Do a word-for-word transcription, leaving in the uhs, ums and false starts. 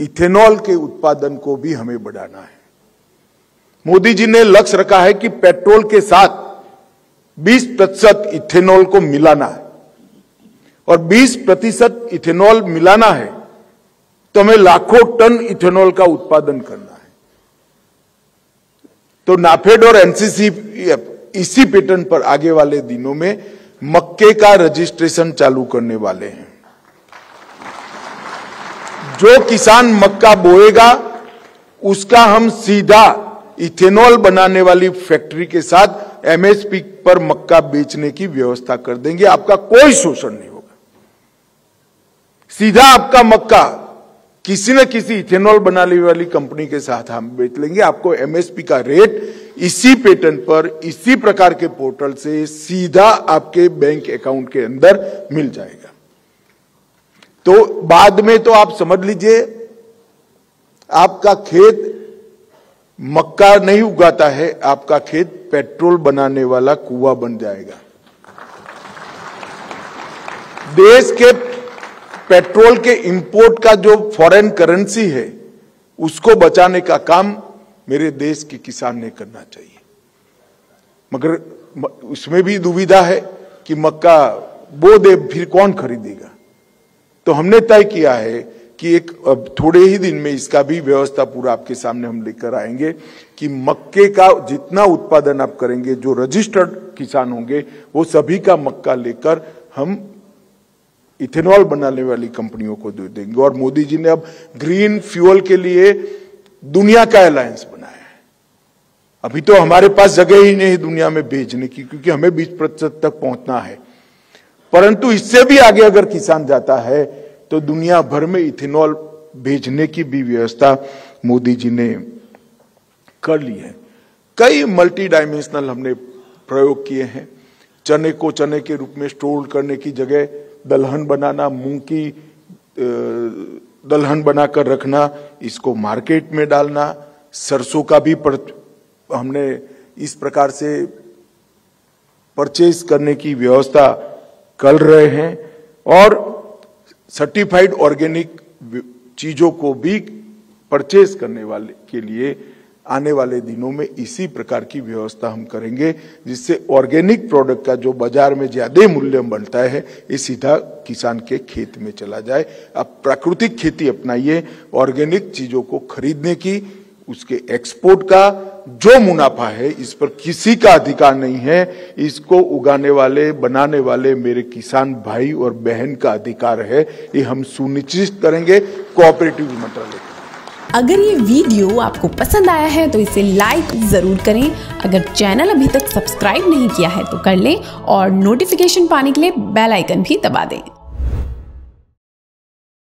Ethanol के उत्पादन को भी हमें बढ़ाना है। मोदी जी ने लक्ष्य रखा है कि पेट्रोल के साथ बीस प्रतिशत इथेनॉल को मिलाना है और बीस प्रतिशत इथेनॉल मिलाना है तो हमें लाखों टन इथेनॉल का उत्पादन करना है। तो नाफेड और एनसीसी इसी पैटर्न पर आगे वाले दिनों में मक्के का रजिस्ट्रेशन चालू करने वाले हैं। जो किसान मक्का बोएगा उसका हम सीधा इथेनॉल बनाने वाली फैक्ट्री के साथ एमएसपी पर मक्का बेचने की व्यवस्था कर देंगे। आपका कोई शोषण नहीं होगा, सीधा आपका मक्का किसी न किसी इथेनॉल बनाने वाली कंपनी के साथ हम बेच लेंगे। आपको एमएसपी का रेट इसी पैटर्न पर इसी प्रकार के पोर्टल से सीधा आपके बैंक अकाउंट के अंदर मिल जाएगा। तो बाद में तो आप समझ लीजिए आपका खेत मक्का नहीं उगाता है, आपका खेत पेट्रोल बनाने वाला कुआं बन जाएगा। देश के पेट्रोल के इंपोर्ट का जो फॉरेन करेंसी है उसको बचाने का काम मेरे देश के किसान ने करना चाहिए। मगर उसमें भी दुविधा है कि मक्का बो दे फिर कौन खरीदेगा। तो हमने तय किया है कि एक अब थोड़े ही दिन में इसका भी व्यवस्था पूरा आपके सामने हम लेकर आएंगे कि मक्के का जितना उत्पादन आप करेंगे, जो रजिस्टर्ड किसान होंगे वो सभी का मक्का लेकर हम इथेनॉल बनाने वाली कंपनियों को दे देंगे। और मोदी जी ने अब ग्रीन फ्यूल के लिए दुनिया का अलायंस बनाया है। अभी तो हमारे पास जगह ही नहीं दुनिया में भेजने की, क्योंकि हमें बीस प्रतिशत तक पहुंचना है, परंतु इससे भी आगे अगर किसान जाता है तो दुनिया भर में इथेनॉल भेजने की भी व्यवस्था मोदी जी ने कर ली है। कई मल्टी डायमेंशनल हमने प्रयोग किए हैं। चने को चने के रूप में स्टोर करने की जगह दलहन बनाना, मूंग की दलहन बनाकर रखना, इसको मार्केट में डालना, सरसों का भी हमने इस प्रकार से परचेज करने की व्यवस्था कर रहे हैं। और सर्टिफाइड ऑर्गेनिक चीजों को भी परचेज करने वाले के लिए आने वाले दिनों में इसी प्रकार की व्यवस्था हम करेंगे, जिससे ऑर्गेनिक प्रोडक्ट का जो बाजार में ज्यादा मूल्य बनता है ये सीधा किसान के खेत में चला जाए। आप प्राकृतिक खेती अपनाइए, ऑर्गेनिक चीजों को खरीदने की, उसके एक्सपोर्ट का जो मुनाफा है इस पर किसी का अधिकार नहीं है, इसको उगाने वाले बनाने वाले मेरे किसान भाई और बहन का अधिकार है। ये हम सुनिश्चित करेंगे कोऑपरेटिव मंत्रालय। अगर ये वीडियो आपको पसंद आया है तो इसे लाइक जरूर करें। अगर चैनल अभी तक सब्सक्राइब नहीं किया है तो कर लें और नोटिफिकेशन पाने के लिए बेल आइकन भी दबा दें।